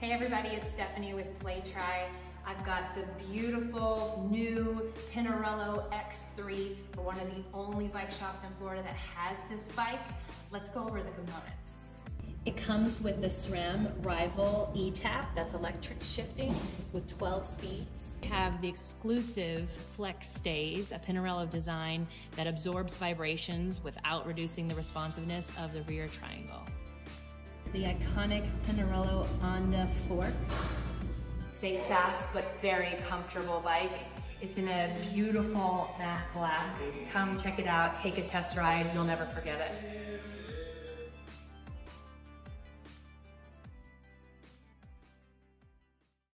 Hey everybody, it's Stephanie with Playtri. I've got the beautiful new Pinarello X3 for one of the only bike shops in Florida that has this bike. Let's go over the components. It comes with the SRAM Rival E-Tap, that's electric shifting with 12 speeds. We have the exclusive Flex Stays, a Pinarello design that absorbs vibrations without reducing the responsiveness of the rear triangle. The iconic Pinarello Onda 4. It's a fast but very comfortable bike. It's in a beautiful matte black. Come check it out, take a test ride, you'll never forget it.